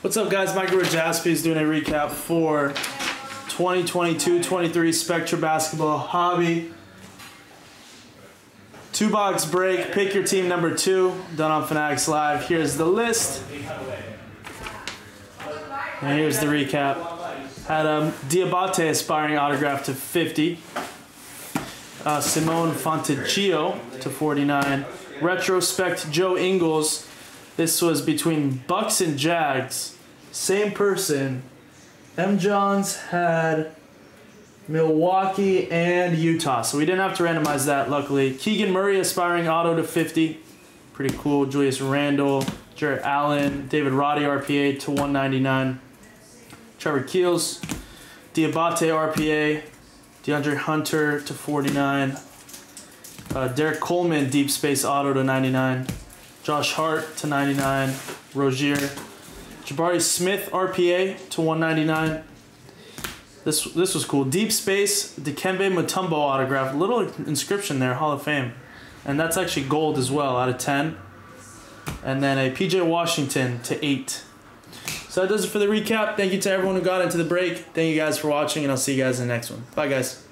What's up, guys? Michael Jaspie is doing a recap for 2022-23 Spectra Basketball Hobby. 2-box break. Pick your team number 2. Done on Fanatics Live. Here's the list. And here's the recap. Adam Diabate, aspiring autograph to 50. Simone Fonticchio to 49. Retrospect Joe Ingles. This was between Bucks and Jags. Same person. M. Johns had Milwaukee and Utah, so we didn't have to randomize that, luckily. Keegan Murray, aspiring auto to 50. Pretty cool. Julius Randle, Jarrett Allen, David Roddy, RPA to 199. Trevor Keels, Diabate RPA, DeAndre Hunter to 49, Derek Coleman deep space auto to 99, Josh Hart to 99, Rogier, Jabari Smith RPA to 199. This was cool. Deep space Dikembe Mutombo autograph, little inscription there, Hall of Fame, and that's actually gold as well out of 10, and then a PJ Washington to 8. So that does it for the recap. Thank you to everyone who got into the break. Thank you guys for watching, and I'll see you guys in the next one. Bye, guys.